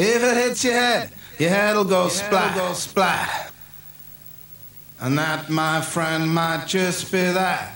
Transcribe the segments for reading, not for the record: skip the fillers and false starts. If it hits your head'll go splat. And that, my friend, might just be that.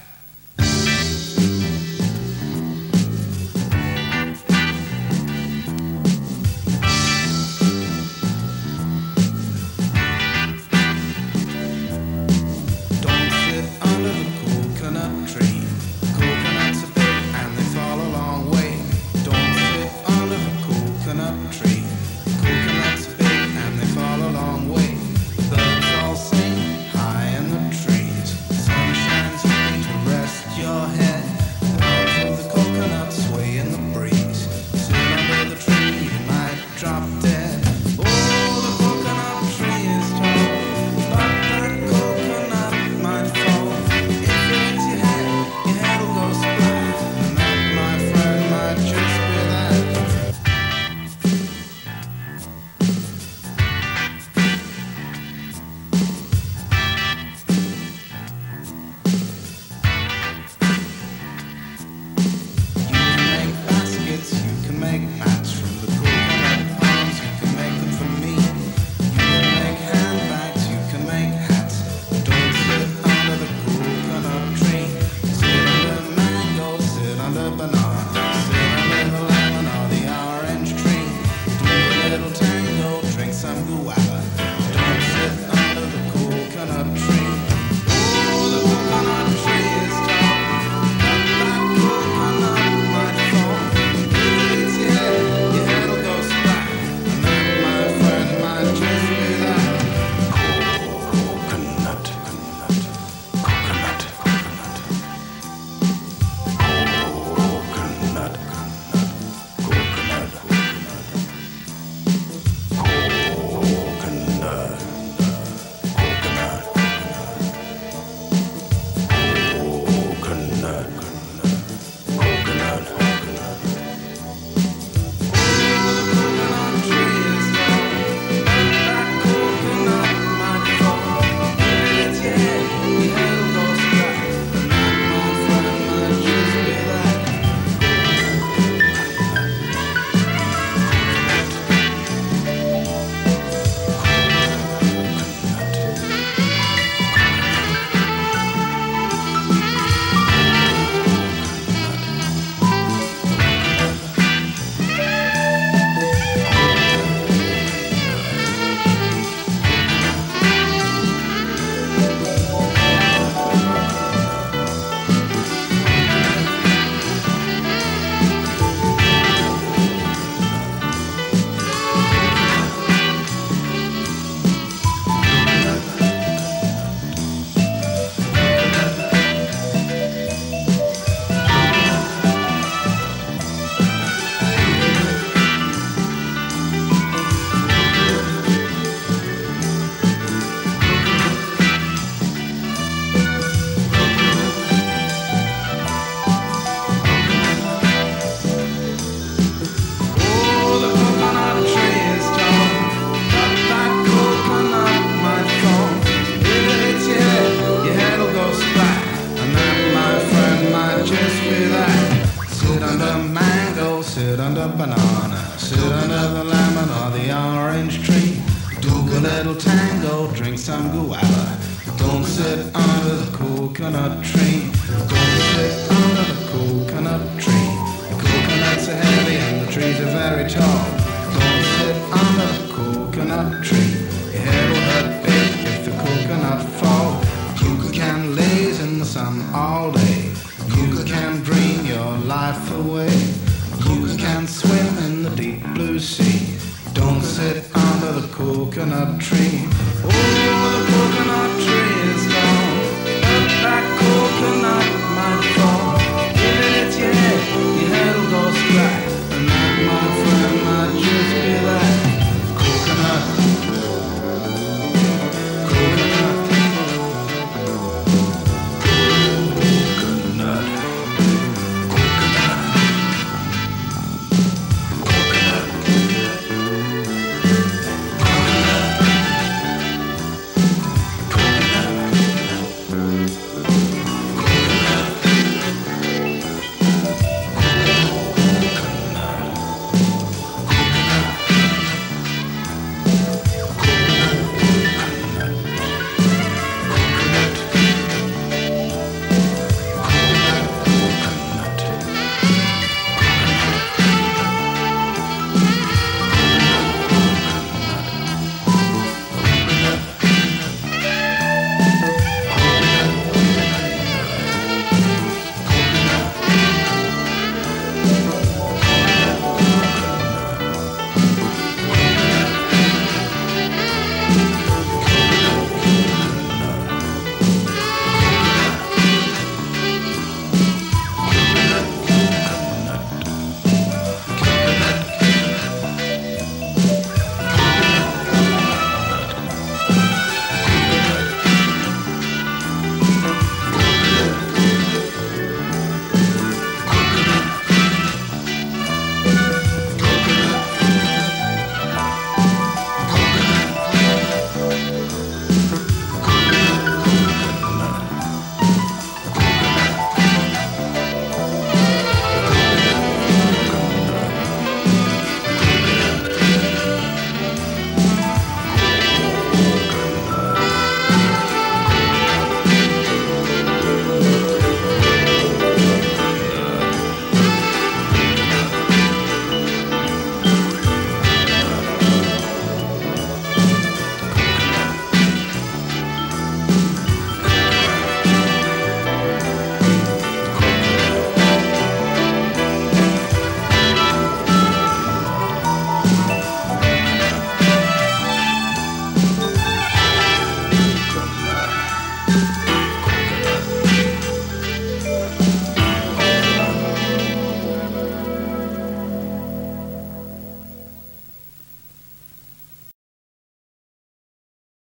Sit under banana, sit under the lemon or the orange tree. Do a little tango, drink some guava. Don't sit under the coconut tree. Don't sit under the coconut tree. The coconuts are heavy and the trees are very tall. Don't sit under the coconut tree. Your head will hurt big if the coconut fall. You can laze in the sun all day. You can dream your life away. You can swim in the deep blue sea. Don't sit under the coconut tree. Oh, the coconut tree.